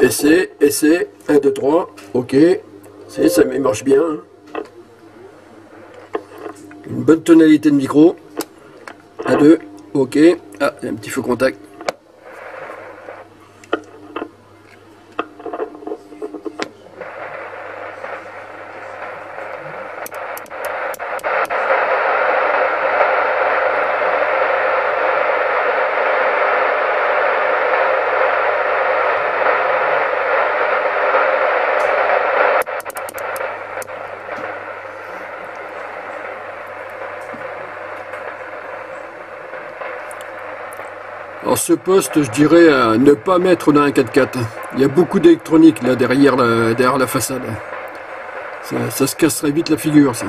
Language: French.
Essai, 1, 2, 3, ok, ça marche bien. Une bonne tonalité de micro, 1, 2, ok, ah, il y a un petit faux contact. Alors ce poste, je dirais à ne pas mettre dans un 4x4. Il y a beaucoup d'électronique là derrière la façade. Ça se casserait vite la figure, ça.